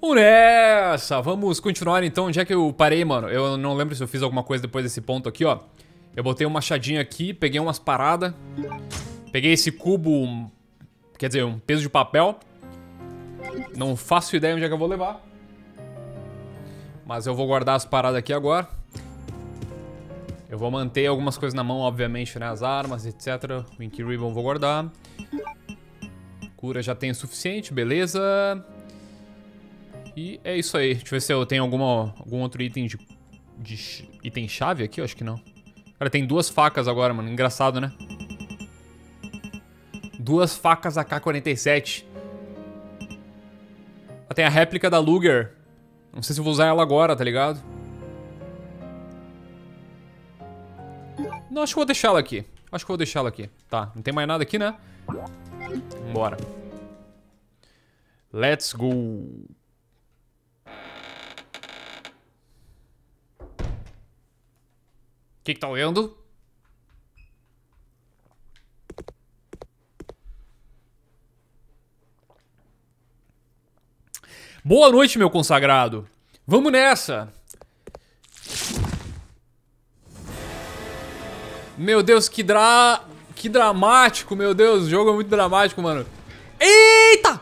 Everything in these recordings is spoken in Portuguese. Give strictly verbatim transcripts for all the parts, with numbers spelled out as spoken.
Nessa, vamos continuar então. Onde é que eu parei, mano? Eu não lembro se eu fiz alguma coisa depois desse ponto aqui, ó. Eu botei um machadinho aqui, peguei umas paradas. Peguei esse cubo, quer dizer, um peso de papel. Não faço ideia onde é que eu vou levar, mas eu vou guardar as paradas aqui agora. Eu vou manter algumas coisas na mão, obviamente, né? As armas, etcétera. O Ink Ribbon vou guardar. Cura já tem o suficiente, beleza. E é isso aí. Deixa eu ver se eu tenho alguma, algum outro item de, de... Item chave aqui? Eu acho que não. Cara, tem duas facas agora, mano. Engraçado, né? Duas facas A K quarenta e sete. Ah, tem a réplica da Luger. Não sei se eu vou usar ela agora, tá ligado? Não, acho que vou deixar ela aqui. Acho que vou deixar ela aqui. Tá, não tem mais nada aqui, né? Bora. Let's go. Que que tá olhando? Boa noite, meu consagrado. Vamos nessa. Meu Deus, que dra... Que dramático, meu Deus. O jogo é muito dramático, mano. Eita!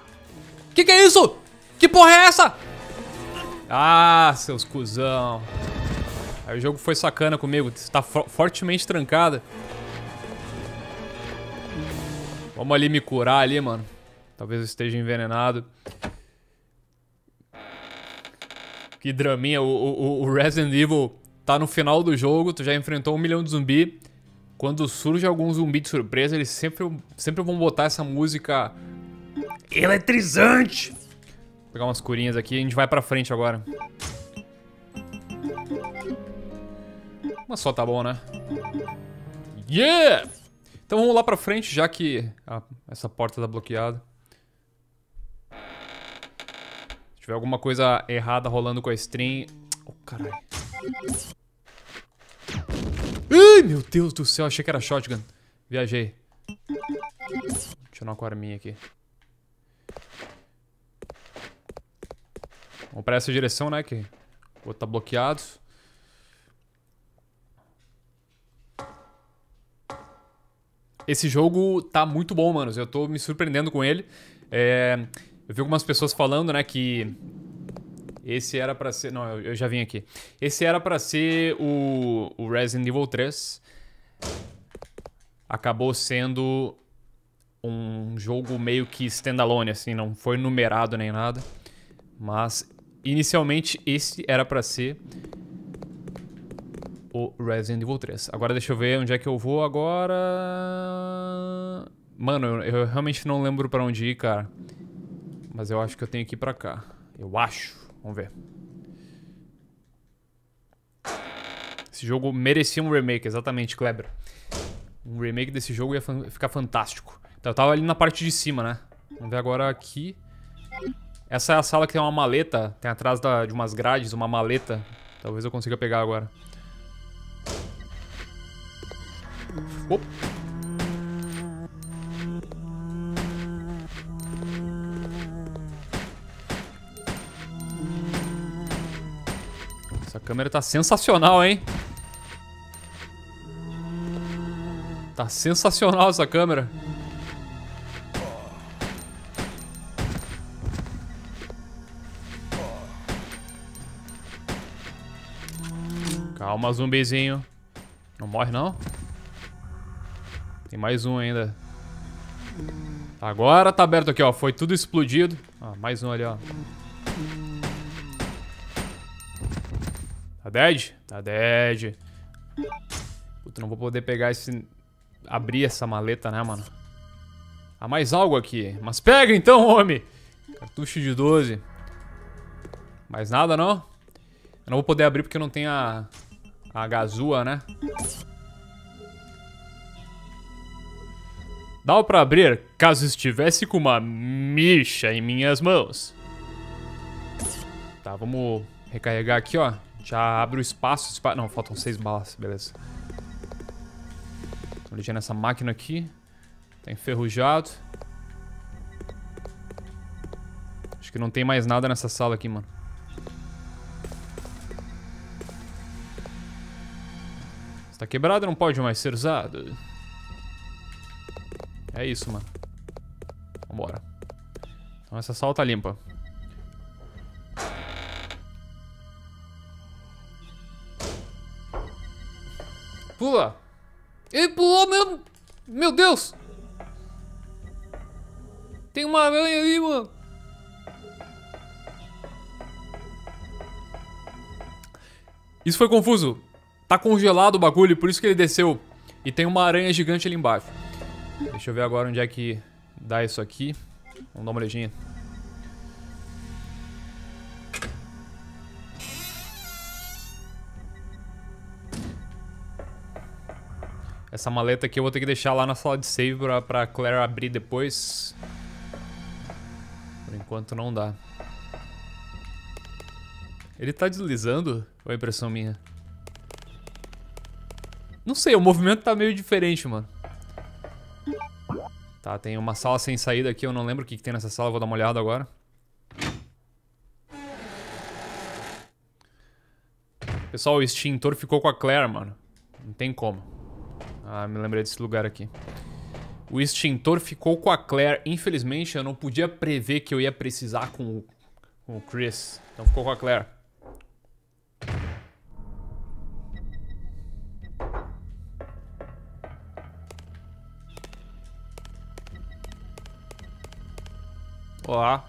Que que é isso? Que porra é essa? Ah, seus cuzão. Aí o jogo foi sacana comigo. Tá for fortemente trancada. Vamos ali me curar ali, mano. Talvez eu esteja envenenado. Que draminha. O, o, o Resident Evil tá no final do jogo. Tu já enfrentou um milhão de zumbi. Quando surge algum zumbi de surpresa, eles sempre, sempre vão botar essa música eletrizante. Vou pegar umas curinhas aqui. A gente vai pra frente agora. Mas só tá bom, né? Yeah! Então vamos lá pra frente, já que ah, essa porta tá bloqueada. Se tiver alguma coisa errada rolando com a stream... Oh, caralho. Ai, meu Deus do céu. Achei que era shotgun. Viajei. Deixa eu tirar uma arminha aqui. Vamos pra essa direção, né? Que o outro tá bloqueado. Esse jogo tá muito bom, mano. Eu tô me surpreendendo com ele. É, eu vi algumas pessoas falando, né, que... Esse era pra ser... Não, eu já vim aqui. Esse era pra ser o, o Resident Evil três. Acabou sendo um jogo meio que standalone, assim. Não foi numerado nem nada. Mas, inicialmente, esse era pra ser... o Resident Evil três. Agora deixa eu ver onde é que eu vou agora... Mano, eu, eu realmente não lembro pra onde ir, cara. Mas eu acho que eu tenho que ir pra cá. Eu acho. Vamos ver. Esse jogo merecia um remake, exatamente, Kleber. Um remake desse jogo ia fan- ficar fantástico. Então eu tava ali na parte de cima, né? Vamos ver agora aqui. Essa é a sala que tem uma maleta. Tem atrás da, de umas grades, uma maleta. Talvez eu consiga pegar agora. Opa. Essa câmera tá sensacional, hein? Tá sensacional essa câmera. Calma, zumbizinho. Não morre, não? Tem mais um ainda. Agora tá aberto aqui, ó. Foi tudo explodido. Ó, mais um ali, ó. Tá dead? Tá dead. Puta, não vou poder pegar esse... Abrir essa maleta, né, mano? Há mais algo aqui. Mas pega então, homem! Cartucho de doze. Mais nada, não? Eu não vou poder abrir porque não tem a... A gazua, né? Dá pra abrir caso estivesse com uma micha em minhas mãos. Tá, vamos recarregar aqui, ó. Já abre o espaço. Espa... Não, faltam seis balas, beleza. Tô ligando essa máquina aqui. Tá enferrujado. Acho que que não tem mais nada nessa sala aqui, mano. Está quebrado, não pode mais ser usado. É isso, mano. Vambora. Então essa sala tá limpa. Pula! Ele pulou, meu... Meu Deus! Tem uma aranha ali, mano. Isso foi confuso. Tá congelado o bagulho, por isso que ele desceu. E tem uma aranha gigante ali embaixo. Deixa eu ver agora onde é que dá isso aqui. Vamos dar uma olhadinha. Essa maleta aqui eu vou ter que deixar lá na sala de save pra, pra Claire abrir depois. Por enquanto não dá. Ele tá deslizando? Ou é impressão minha? Não sei, o movimento tá meio diferente, mano. Tá, tem uma sala sem saída aqui, eu não lembro o que, que tem nessa sala, vou dar uma olhada agora. Pessoal, o extintor ficou com a Claire, mano. Não tem como. Ah, me lembrei desse lugar aqui. O extintor ficou com a Claire. Infelizmente, eu não podia prever que eu ia precisar com o, com o Chris. Então ficou com a Claire. Olá.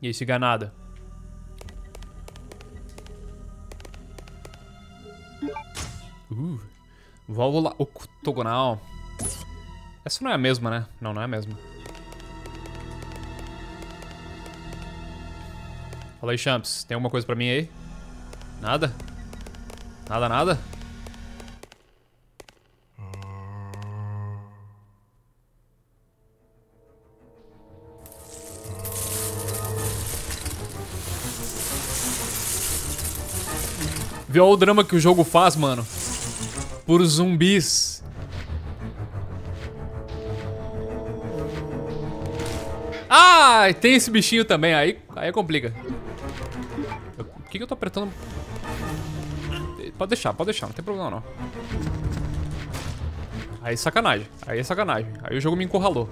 E esse ganada? Uh, válvula octogonal. Essa não é a mesma, né? Não, não é a mesma. Fala aí, champs. Tem alguma coisa pra mim aí? Nada? Nada, nada? Viu o drama que o jogo faz, mano? Por zumbis. Ah, tem esse bichinho também. Aí, aí complica. Eu, por que, que eu tô apertando? Pode deixar, pode deixar. Não tem problema, não. Aí sacanagem. Aí é sacanagem. Aí o jogo me encurralou.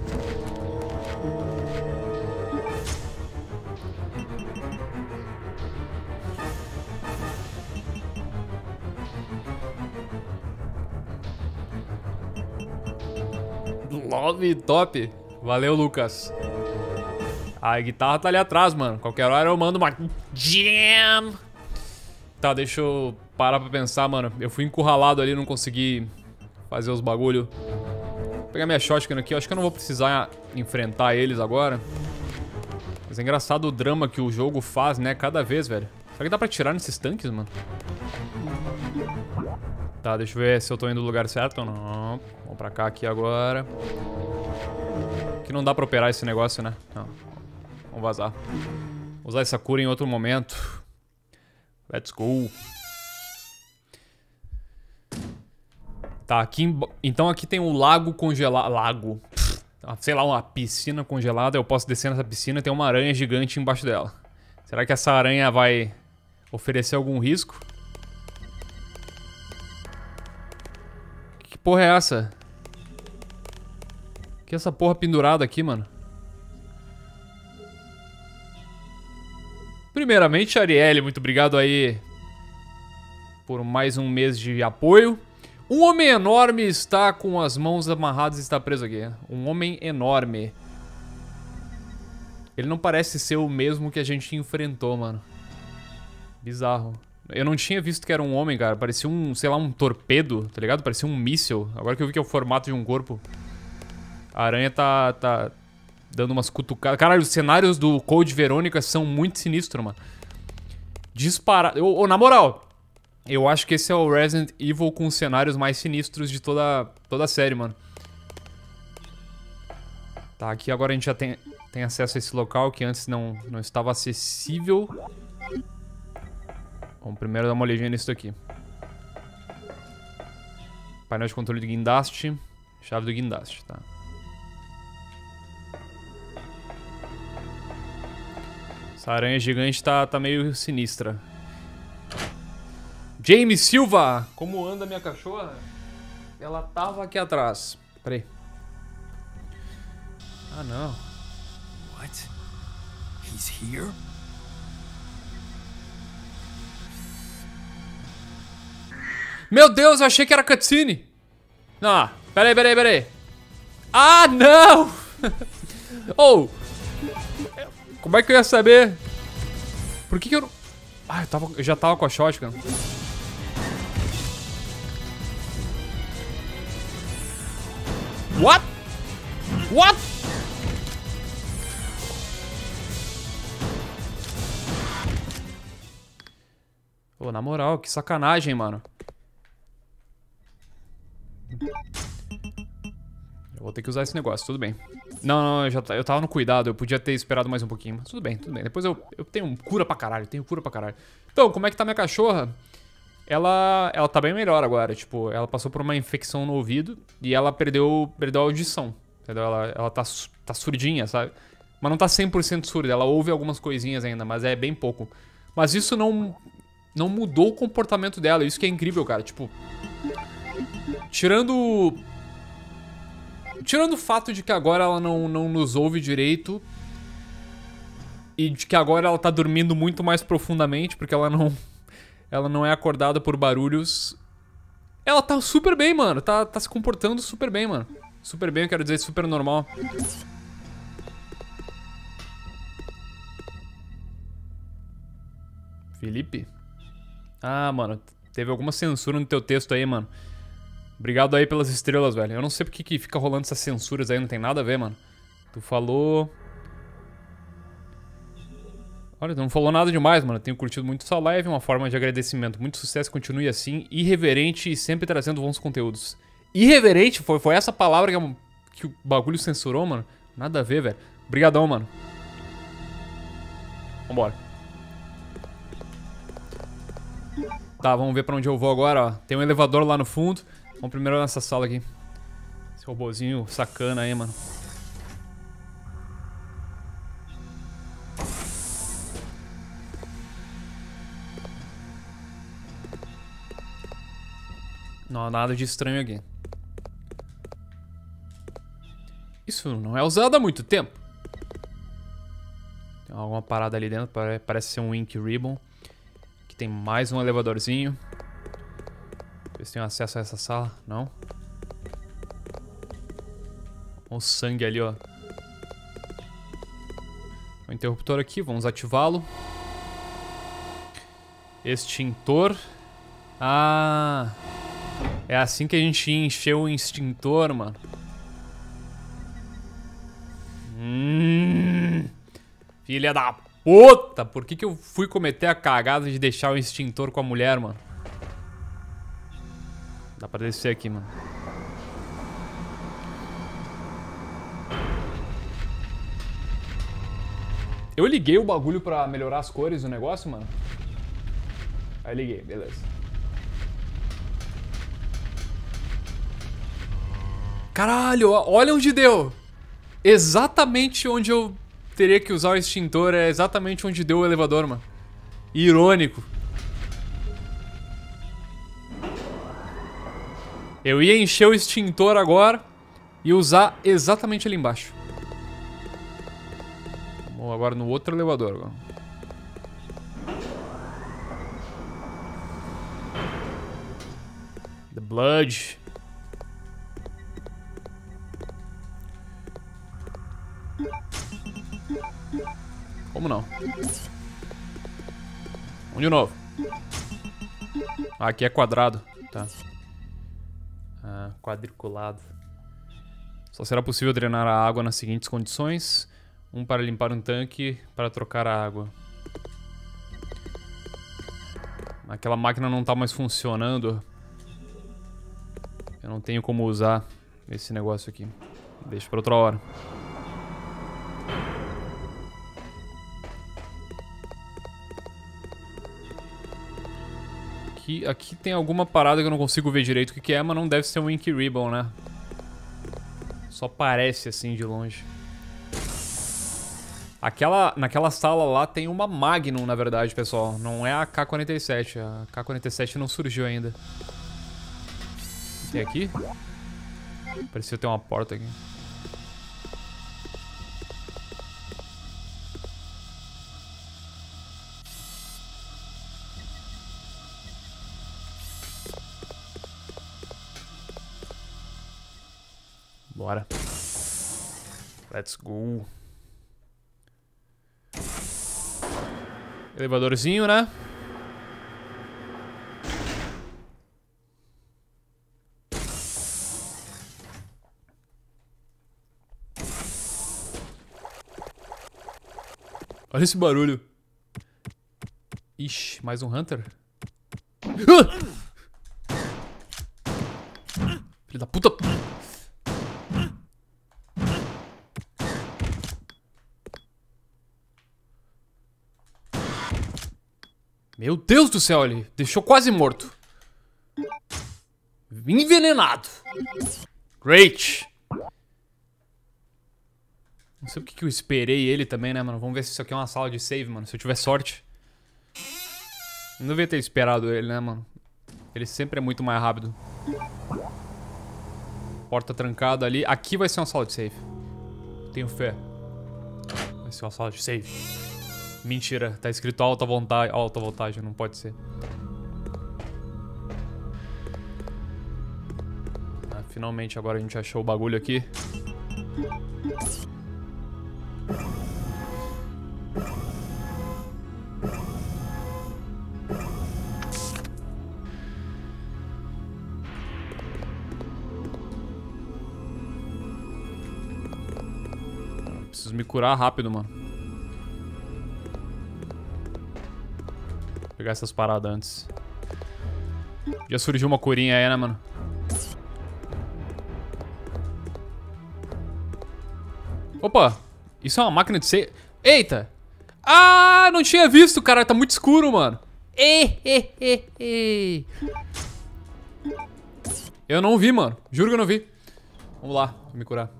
Love top. Valeu, Lucas. A guitarra tá ali atrás, mano. Qualquer hora eu mando uma jam. Tá, deixa eu parar pra pensar, mano. Eu fui encurralado ali, não consegui fazer os bagulho. Vou pegar minha shotgun aqui. Eu acho que eu não vou precisar enfrentar eles agora. Mas é engraçado o drama que o jogo faz, né? Cada vez, velho. Será que dá pra tirar nesses tanques, mano? Tá, deixa eu ver se eu tô indo no lugar certo ou não. Vamos pra cá aqui agora. Que não dá pra operar esse negócio, né? Não. Vamos vazar. Vou usar essa cura em outro momento. Let's go. Tá, aqui... Em... Então aqui tem um lago congelado... Lago. Sei lá, uma piscina congelada. Eu posso descer nessa piscina e tem uma aranha gigante embaixo dela. Será que essa aranha vai oferecer algum risco? Que porra é essa? Que essa porra pendurada aqui, mano? Primeiramente, Arielle, muito obrigado aí por mais um mês de apoio. Um homem enorme está com as mãos amarradas e está preso aqui. Um homem enorme. Ele não parece ser o mesmo que a gente enfrentou, mano. Bizarro. Eu não tinha visto que era um homem, cara. Parecia um, sei lá, um torpedo, tá ligado? Parecia um míssil. Agora que eu vi que é o formato de um corpo. A aranha tá, tá dando umas cutucadas. Caralho, os cenários do Code Veronica são muito sinistros, mano. Disparado. Ô, na moral, eu acho que esse é o Resident Evil com os cenários mais sinistros de toda, toda a série, mano. Tá, aqui agora a gente já tem, tem acesso a esse local que antes não, não estava acessível. Vamos primeiro dar uma olhadinha nisso daqui. Painel de controle de guindaste. Chave do guindaste, tá. Essa aranha gigante tá, tá meio sinistra. James Silva! Como anda minha cachorra? Ela tava aqui atrás. Peraí. Ah, não. What? He's here? Meu Deus, eu achei que era cutscene. Não, peraí, peraí, peraí. Ah, não! Oh! Como é que eu ia saber? Por que que eu não... Ah, eu, tava... eu já tava com a shotgun. What? What? Pô, na moral, que sacanagem, mano. Eu vou ter que usar esse negócio, tudo bem. Não, não, eu, já eu tava no cuidado, eu podia ter esperado mais um pouquinho. Mas tudo bem, tudo bem. Depois eu, eu tenho cura pra caralho, tenho cura pra caralho. Então, como é que tá minha cachorra? Ela, ela tá bem melhor agora, tipo, ela passou por uma infecção no ouvido e ela perdeu, perdeu a audição, entendeu? Ela, ela tá, tá surdinha, sabe? Mas não tá cem por cento surda, ela ouve algumas coisinhas ainda, mas é bem pouco. Mas isso não, não mudou o comportamento dela, isso que é incrível, cara, tipo... Tirando... Tirando o fato de que agora ela não, não nos ouve direito e de que agora ela tá dormindo muito mais profundamente, porque ela não... Ela não é acordada por barulhos. Ela tá super bem, mano. Tá, tá se comportando super bem, mano. Super bem, eu quero dizer, super normal. Felipe? Ah, mano. Teve alguma censura no teu texto aí, mano. Obrigado aí pelas estrelas, velho. Eu não sei porque que fica rolando essas censuras aí. Não tem nada a ver, mano. Tu falou... Olha, não falou nada demais, mano. Tenho curtido muito sua live, uma forma de agradecimento. Muito sucesso, continue assim. Irreverente e sempre trazendo bons conteúdos. Irreverente? Foi, foi essa palavra que, que o bagulho censurou, mano? Nada a ver, velho. Obrigadão, mano. Vambora. Tá, vamos ver pra onde eu vou agora, ó. Tem um elevador lá no fundo. Vamos primeiro nessa sala aqui. Esse robozinho sacana aí, mano. Não, nada de estranho aqui. Isso não é usado há muito tempo. Tem alguma parada ali dentro. Parece ser um Ink Ribbon. Aqui tem mais um elevadorzinho. Ver se tem acesso a essa sala. Não. Olha o sangue ali, ó. O interruptor aqui. Vamos ativá-lo. Extintor. Ah... É assim que a gente encheu o extintor, mano. Hum, filha da puta! Por que que eu fui cometer a cagada de deixar o extintor com a mulher, mano? Dá pra descer aqui, mano. Eu liguei o bagulho pra melhorar as cores do negócio, mano. Aí liguei, beleza. Caralho, olha onde deu. Exatamente onde eu teria que usar o extintor. É exatamente onde deu o elevador, mano. Irônico. Eu ia encher o extintor agora e usar exatamente ali embaixo. Vamos agora no outro elevador agora. The Blood. Como não? Um de novo. Ah, aqui é quadrado. Tá. Ah, quadriculado. Só será possível drenar a água nas seguintes condições. Um para limpar um tanque, para trocar a água. Aquela máquina não tá mais funcionando. Eu não tenho como usar esse negócio aqui. Deixa pra outra hora. Aqui tem alguma parada que eu não consigo ver direito o que que é, mas não deve ser um Ink Ribbon, né? Só parece assim de longe. Aquela, naquela sala lá tem uma Magnum, na verdade, pessoal. Não é a K quarenta e sete. A K quarenta e sete não surgiu ainda. Tem aqui? Parecia ter uma porta aqui. Bora. Let's go. Elevadorzinho, né? Olha esse barulho. Ixi, mais um Hunter? Ah! Filho da puta. Meu Deus do céu, ele deixou quase morto. Envenenado. Great. Não sei porque que eu esperei ele também, né, mano? Vamos ver se isso aqui é uma sala de save, mano. Se eu tiver sorte. Não devia ter esperado ele, né, mano? Ele sempre é muito mais rápido. Porta trancada ali. Aqui vai ser uma sala de save. Tenho fé. Vai ser uma sala de save. Mentira, tá escrito alta voltagem, alta voltagem, não pode ser. Ah, finalmente agora a gente achou o bagulho aqui. Preciso me curar rápido, mano. Pegar essas paradas antes. Já surgiu uma curinha aí, né, mano? Opa! Isso é uma máquina de save. Eita! Ah, não tinha visto, cara. Tá muito escuro, mano. Ei, ei, ei, ei. Eu não vi, mano. Juro que eu não vi. Vamos lá, vou me curar.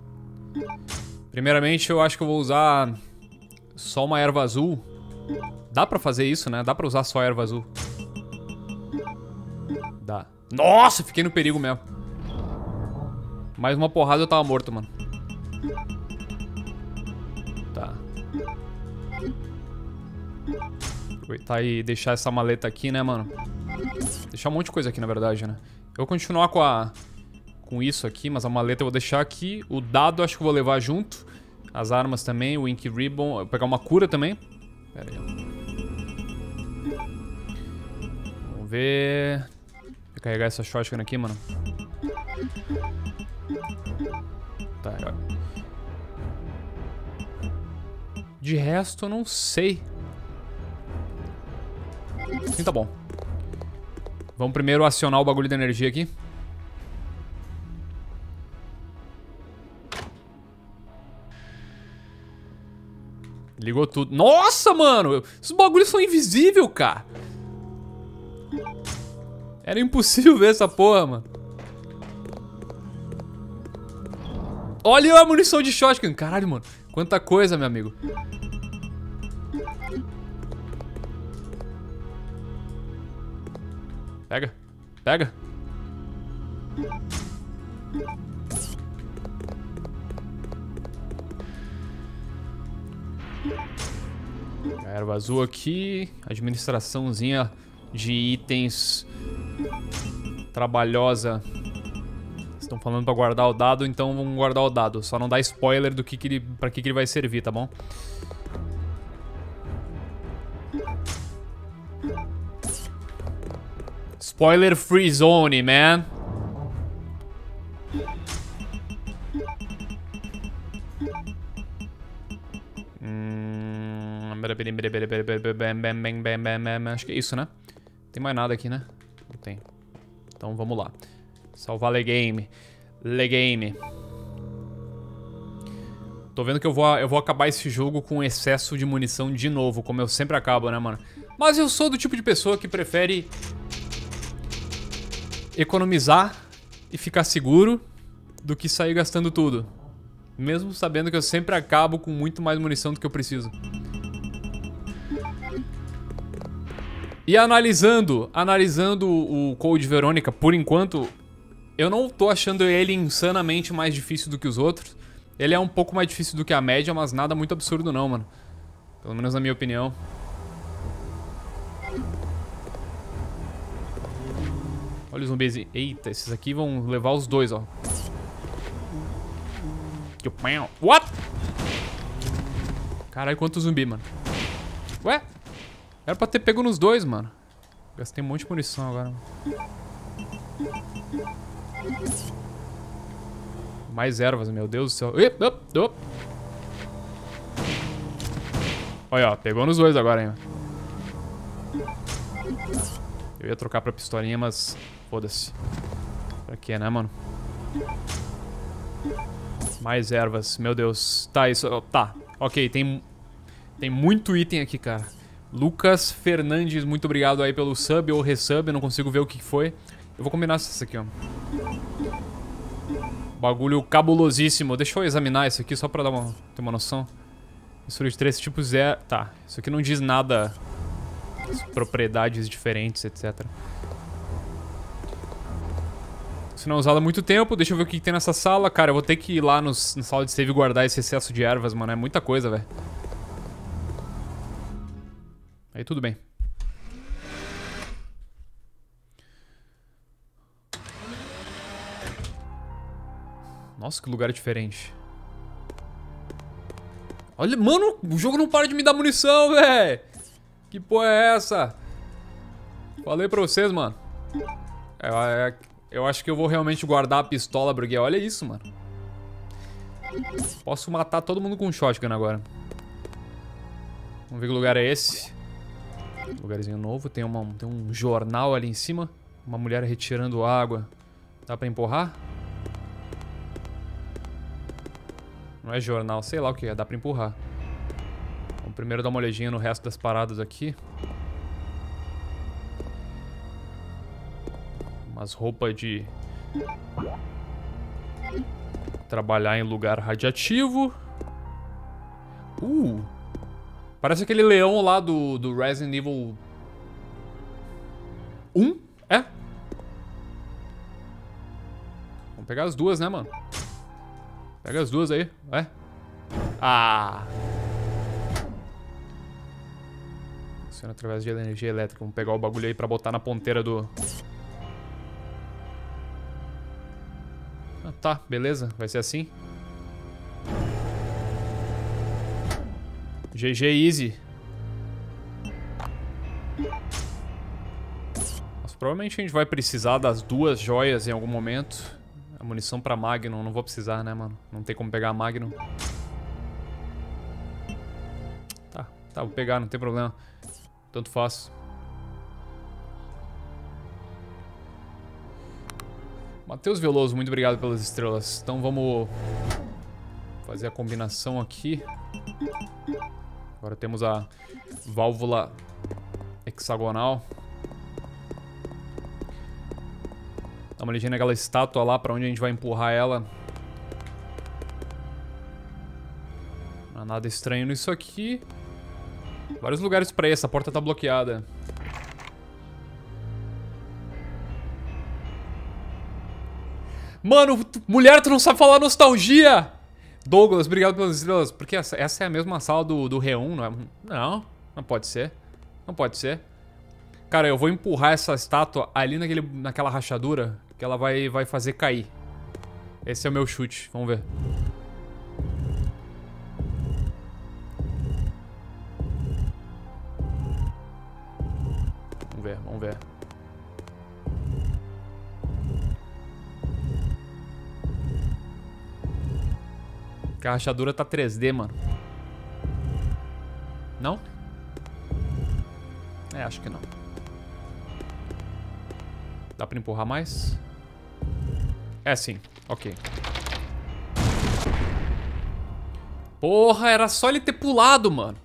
Primeiramente, eu acho que eu vou usar só uma erva azul. Dá pra fazer isso, né? Dá pra usar só a erva azul. Dá. Nossa, fiquei no perigo mesmo. Mais uma porrada eu tava morto, mano. Tá. Aproveitar e deixar essa maleta aqui, né, mano? Deixar um monte de coisa aqui, na verdade, né? Eu vou continuar com a... com isso aqui, mas a maleta eu vou deixar aqui. O dado eu acho que eu vou levar junto. As armas também, o Ink Ribbon. Eu vou pegar uma cura também. Pera aí. Vamos ver... Vou carregar essa shotgun aqui, mano. Tá, agora. De resto, eu não sei. Sim, tá bom. Vamos primeiro acionar o bagulho da energia aqui. Ligou tudo. Nossa, mano! Esses bagulhos são invisíveis, cara. Era impossível ver essa porra, mano. Olha a munição de shotgun. Caralho, mano. Quanta coisa, meu amigo. Pega. Pega. A erva azul aqui. Administraçãozinha de itens... Trabalhosa. Estão falando pra guardar o dado, então vamos guardar o dado. Só não dá spoiler do que, que ele, pra que, que ele vai servir, tá bom? Spoiler free zone, man. Hum... Acho que é isso, né? Não tem mais nada aqui, né? Não tem. Então vamos lá. Salvar Le Game. Le Game. Tô vendo que eu vou, eu vou acabar esse jogo com excesso de munição de novo, como eu sempre acabo, né, mano? Mas eu sou do tipo de pessoa que prefere economizar e ficar seguro do que sair gastando tudo. Mesmo sabendo que eu sempre acabo com muito mais munição do que eu preciso. E analisando, analisando o Code Veronica, por enquanto, eu não tô achando ele insanamente mais difícil do que os outros. Ele é um pouco mais difícil do que a média, mas nada muito absurdo não, mano. Pelo menos na minha opinião. Olha os zumbizinhos. Eita, esses aqui vão levar os dois, ó. What? Caralho, quanto zumbi, mano. Ué? Era pra ter pego nos dois, mano. Gastei um monte de munição agora. Mais ervas, meu Deus do céu. Olha, ó, pegou nos dois agora, hein. Eu ia trocar pra pistolinha, mas foda-se. Pra quê, né, mano? Mais ervas, meu Deus. Tá, isso... Tá, ok, tem... Tem muito item aqui, cara. Lucas Fernandes, muito obrigado aí pelo sub ou resub, não consigo ver o que foi. Eu vou combinar isso aqui, ó. Bagulho cabulosíssimo. Deixa eu examinar isso aqui só pra dar uma, ter uma noção. Mistura de três tipos é... Tá, isso aqui não diz nada... Propriedades diferentes, etcétera. Isso não é usado há muito tempo. Deixa eu ver o que tem nessa sala. Cara, eu vou ter que ir lá nos, na sala de save e guardar esse excesso de ervas, mano. É muita coisa, velho. Aí tudo bem. Nossa, que lugar diferente. Olha, mano, o jogo não para de me dar munição, velho. Que porra é essa? Falei pra vocês, mano. Eu, eu, eu acho que eu vou realmente guardar a pistola, porque olha isso, mano. Posso matar todo mundo com um shotgun agora. Vamos ver que lugar é esse. Lugarzinho novo. Tem, uma, tem um jornal ali em cima. Uma mulher retirando água. Dá pra empurrar? Não é jornal, sei lá o que é. Dá pra empurrar. Primeiro dá uma olhadinha no resto das paradas aqui. Umas roupas de... Trabalhar em lugar radioativo. Uh! Parece aquele leão lá do, do Resident Evil... um? É? Vamos pegar as duas, né, mano? Pega as duas aí, é? Ah! Através de energia elétrica. Vamos pegar o bagulho aí pra botar na ponteira do... Ah, tá, beleza. Vai ser assim. G G easy. Mas provavelmente a gente vai precisar das duas joias em algum momento. A munição pra Magnum. Não vou precisar, né, mano? Não tem como pegar a Magnum. Tá, tá, vou pegar, não tem problema. Tanto faz. Matheus Veloso, muito obrigado pelas estrelas. Então vamos fazer a combinação aqui. Agora temos a válvula hexagonal. Dá uma olhadinha naquela estátua lá, pra onde a gente vai empurrar ela. Não há nada estranho nisso aqui. Vários lugares pra ir, essa porta tá bloqueada. Mano, tu, mulher, tu não sabe falar nostalgia! Douglas, obrigado pelas estrelas. Porque essa, essa é a mesma sala do, do R um, não é? Não, não pode ser. Não pode ser. Cara, eu vou empurrar essa estátua ali naquele, naquela rachadura que ela vai, vai fazer cair. Esse é o meu chute, vamos ver. Vamos ver, vamos ver. A rachadura tá três D, mano. Não? É, acho que não. Dá pra empurrar mais? É sim, ok. Porra, era só ele ter pulado, mano.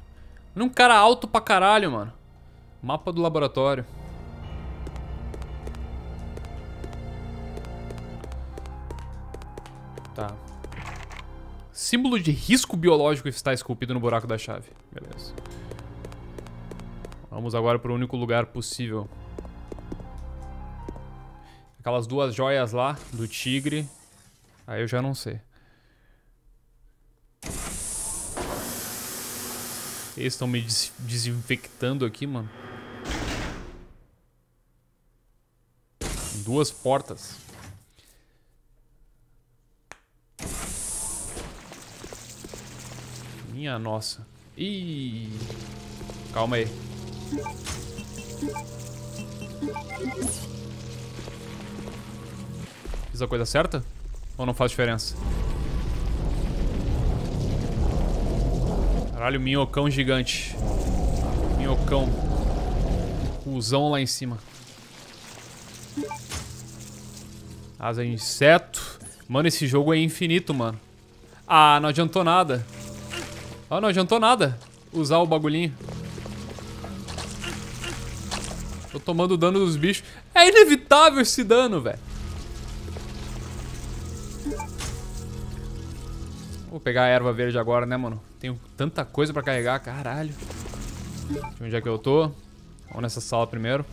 Era um cara alto pra caralho, mano. Mapa do laboratório. Tá. Símbolo de risco biológico está esculpido no buraco da chave. Beleza. Vamos agora para o único lugar possível. Aquelas duas joias lá do tigre. Aí eu já não sei. Eles estão me des desinfectando aqui, mano. Duas portas. Minha nossa. Ih. Calma aí. Fiz a coisa certa? Ou não faz diferença? Caralho, minhocão gigante. Minhocão. Cusão lá em cima. Asa de inseto. Mano, esse jogo é infinito, mano. Ah, não adiantou nada. Ah, não adiantou nada usar o bagulhinho. Tô tomando dano dos bichos. É inevitável esse dano, velho. Vou pegar a erva verde agora, né, mano? Tenho tanta coisa pra carregar, caralho. Onde é que eu tô? Vamos nessa sala primeiro.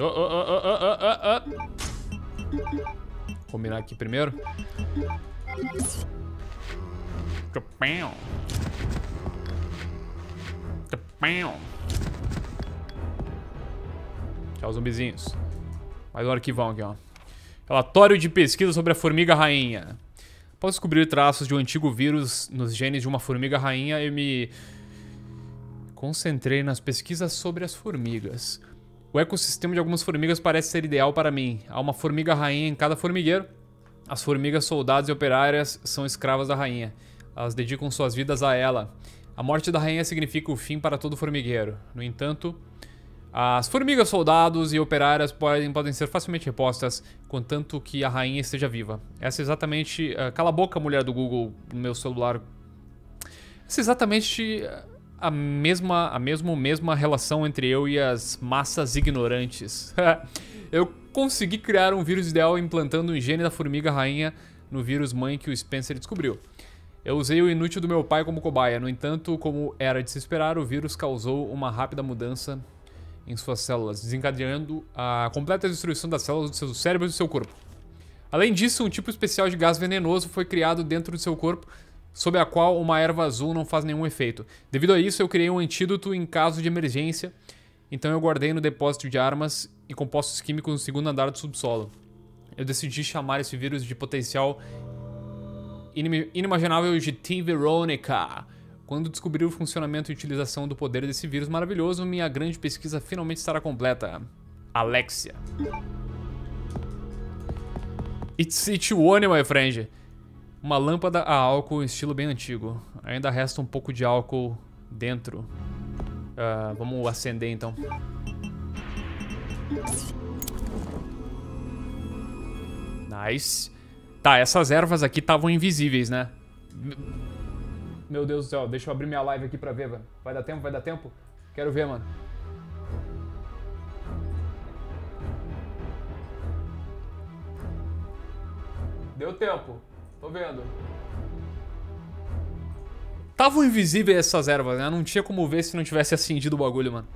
Oh, oh, oh, oh, oh, oh, oh. Combinar aqui primeiro. Tchau, zumbizinhos. Mais um arquivão aqui, ó. Relatório de pesquisa sobre a formiga rainha. Após descobrir traços de um antigo vírus nos genes de uma formiga rainha, eu me concentrei nas pesquisas sobre as formigas. O ecossistema de algumas formigas parece ser ideal para mim. Há uma formiga rainha em cada formigueiro. As formigas soldadas e operárias são escravas da rainha. Elas dedicam suas vidas a ela. A morte da rainha significa o fim para todo formigueiro. No entanto, as formigas soldados e operárias podem, podem ser facilmente repostas, contanto que a rainha esteja viva. Essa é exatamente... Uh, cala a boca, mulher do Google, no meu celular. Essa é exatamente... Uh, A mesma, a mesma, mesma relação entre eu e as massas ignorantes. Eu consegui criar um vírus ideal implantando o gene da formiga rainha no vírus mãe que o Spencer descobriu. Eu usei o inútil do meu pai como cobaia. No entanto, como era de se esperar, o vírus causou uma rápida mudança em suas células, desencadeando a completa destruição das células do seu cérebro e do seu corpo. Além disso, um tipo especial de gás venenoso foi criado dentro do seu corpo, sobre a qual uma erva azul não faz nenhum efeito. Devido a isso, eu criei um antídoto em caso de emergência, então eu guardei no depósito de armas e compostos químicos no segundo andar do subsolo. Eu decidi chamar esse vírus de potencial inimaginável de T-Veronica. Quando descobri o funcionamento e utilização do poder desse vírus maravilhoso, minha grande pesquisa finalmente estará completa. Alexia. It's it one, my friend. Uma lâmpada a álcool, estilo bem antigo. Ainda resta um pouco de álcool dentro. Uh, vamos acender, então. Nice. Tá, essas ervas aqui estavam invisíveis, né? Meu Deus do céu, deixa eu abrir minha live aqui pra ver, mano. Vai dar tempo? Vai dar tempo? Quero ver, mano. Deu tempo. Tô vendo. Estavam invisíveis essas ervas, né? Não tinha como ver se não tivesse acendido o bagulho, mano.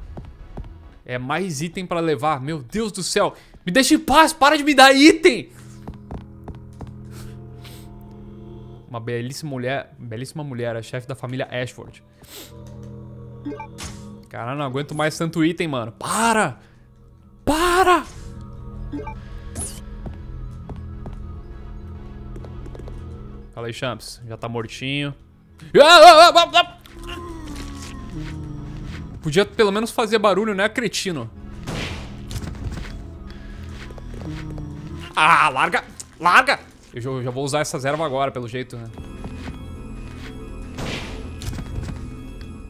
É mais item pra levar. Meu Deus do céu. Me deixa em paz. Para de me dar item. Uma belíssima mulher. Belíssima mulher. A chefe da família Ashford. Caralho, não aguento mais tanto item, mano. Para. Para. Fala aí, champs. Já tá mortinho. Podia pelo menos fazer barulho, né, cretino? Ah, larga! Larga! Eu já vou usar essas ervas agora, pelo jeito, né?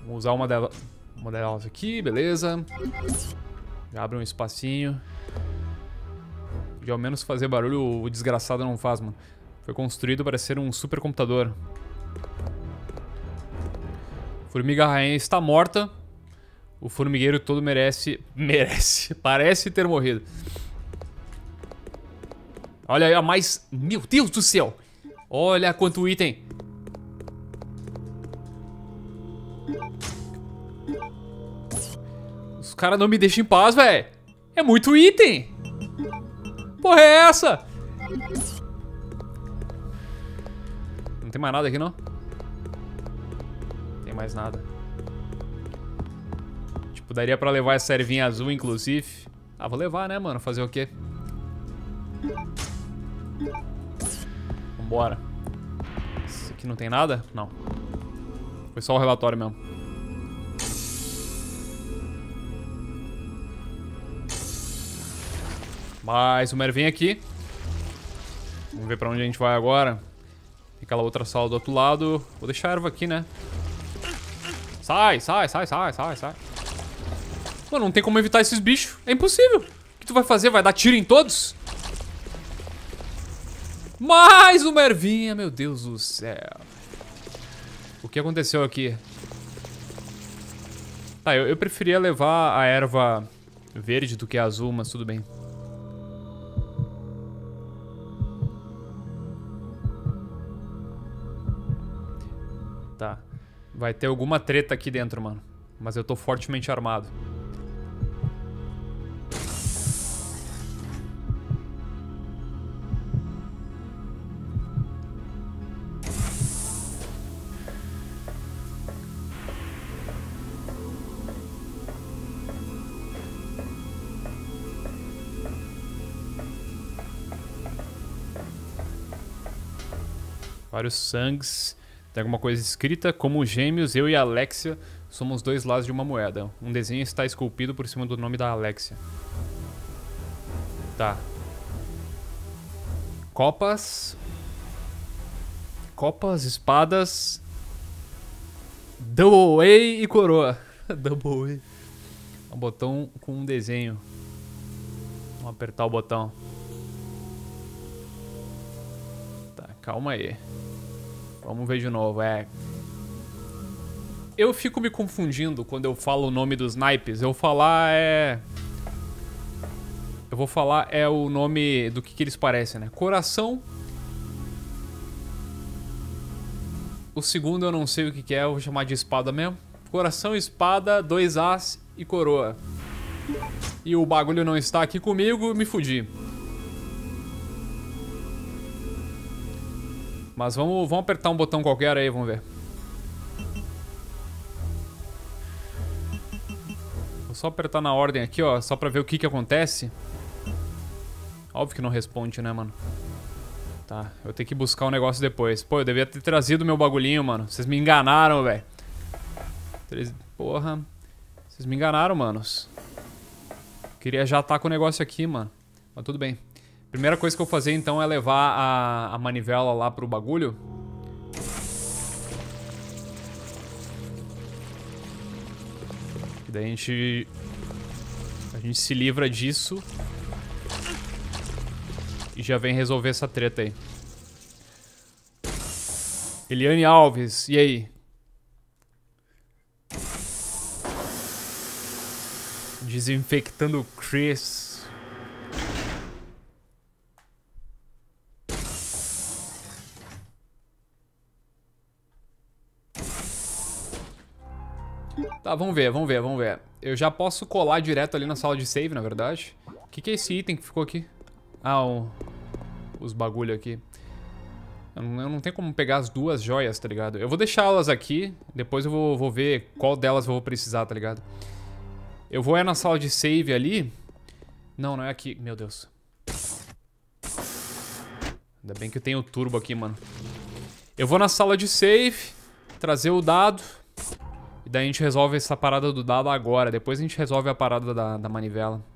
Vou usar uma delas, uma delas aqui, beleza. Já abre um espacinho. Podia ao menos fazer barulho, o desgraçado não faz, mano. Foi construído para ser um supercomputador. Formiga rainha está morta. O formigueiro todo merece... Merece. Parece ter morrido. Olha aí, ó, mais... Meu Deus do céu! Olha quanto item! Os caras não me deixam em paz, velho. É muito item! Porra é essa? Não tem mais nada aqui, não? Não tem mais nada. Tipo, daria pra levar essa ervinha azul, inclusive. Ah, vou levar, né, mano? Fazer o quê? Vambora. Isso aqui não tem nada? Não. Foi só o relatório mesmo. Mais uma ervinha aqui. Vamos ver pra onde a gente vai agora. Tem aquela outra sala do outro lado. Vou deixar a erva aqui, né? Sai, sai, sai, sai, sai, sai. Mano, não tem como evitar esses bichos. É impossível. O que tu vai fazer? Vai dar tiro em todos? Mais uma ervinha, meu Deus do céu. O que aconteceu aqui? Tá, eu, eu preferia levar a erva verde do que a azul, mas tudo bem. Tá. Vai ter alguma treta aqui dentro, mano. Mas eu tô fortemente armado. Vários sangues. Tem alguma coisa escrita. Como gêmeos, eu e a Alexia somos dois lados de uma moeda. Um desenho está esculpido por cima do nome da Alexia. Tá. Copas. Copas, espadas. Double A e coroa. Double A. Um botão com um desenho. Vamos apertar o botão. Tá, calma aí. Vamos ver de novo, é... Eu fico me confundindo quando eu falo o nome dos naipes. Eu falar é... Eu vou falar é o nome do que, que eles parecem, né? Coração. O segundo eu não sei o que, que é, eu vou chamar de espada mesmo. Coração, espada, dois as e coroa. E o bagulho não está aqui comigo, me fudi. Mas vamos, vamos apertar um botão qualquer aí, vamos ver. Vou só apertar na ordem aqui, ó, só pra ver o que que acontece. Óbvio que não responde, né, mano? Tá, eu tenho que buscar o um negócio depois. Pô, eu devia ter trazido meu bagulhinho, mano. Vocês me enganaram, velho. Porra. Vocês me enganaram, manos. Queria já estar com o negócio aqui, mano. Mas tudo bem. Primeira coisa que eu vou fazer, então, é levar a, a manivela lá pro bagulho. E daí a gente... A gente se livra disso. E já vem resolver essa treta aí. Eliane Alves, e aí? Desinfectando o Chris... Tá, vamos ver, vamos ver, vamos ver. Eu já posso colar direto ali na sala de save, na verdade. O que, que é esse item que ficou aqui? Ah, o... os bagulho aqui. Eu não, eu não tenho como pegar as duas joias, tá ligado? Eu vou deixar elas aqui, depois eu vou, vou ver qual delas eu vou precisar, tá ligado? Eu vou é na sala de save ali. Não, não é aqui. Meu Deus. Ainda bem que eu tenho o turbo aqui, mano. Eu vou na sala de save, trazer o dado... Daí a gente resolve essa parada do dado agora. Depois a gente resolve a parada da, da manivela.